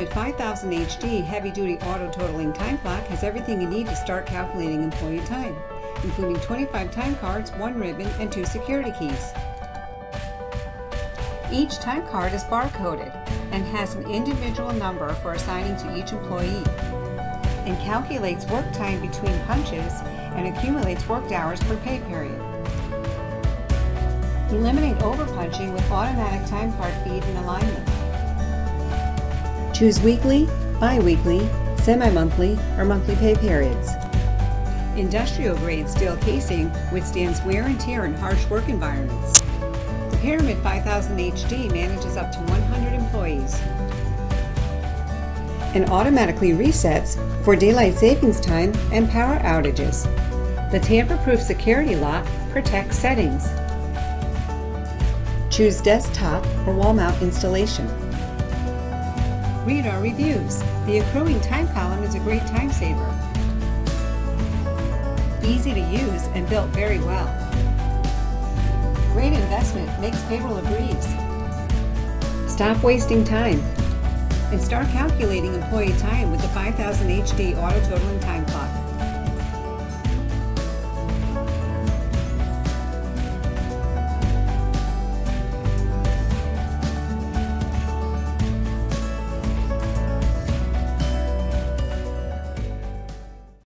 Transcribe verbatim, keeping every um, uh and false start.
The five thousand H D heavy-duty auto-totaling time clock has everything you need to start calculating employee time, including twenty-five time cards, one ribbon, and two security keys. Each time card is barcoded and has an individual number for assigning to each employee, and calculates work time between punches and accumulates worked hours per pay period. Eliminate overpunching with automatic time card feed and alignment. Choose weekly, bi-weekly, semi-monthly, or monthly pay periods. Industrial-grade steel casing withstands wear and tear in harsh work environments. The Pyramid five thousand H D manages up to one hundred employees and automatically resets for daylight savings time and power outages. The tamper-proof security lock protects settings. Choose desktop or wall mount installation. Read our reviews. The accruing time column is a great time saver. Easy to use and built very well. Great investment makes payroll a breeze. Stop wasting time and start calculating employee time with the five thousand H D auto totaling time clock.